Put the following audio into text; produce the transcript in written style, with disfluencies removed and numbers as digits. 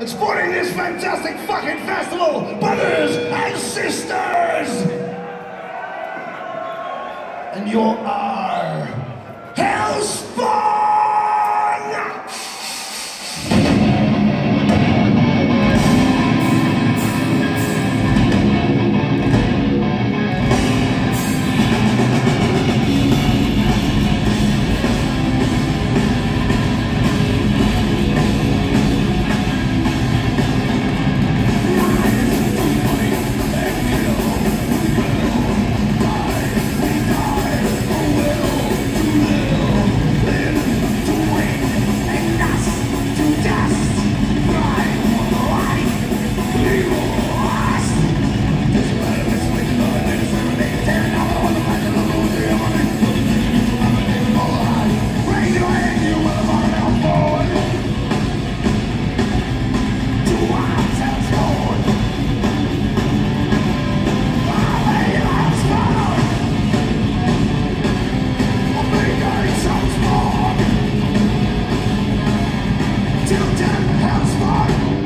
exporting this fantastic fucking festival, brothers and sisters! And you are Hellspawn! Till death, Hellspawn!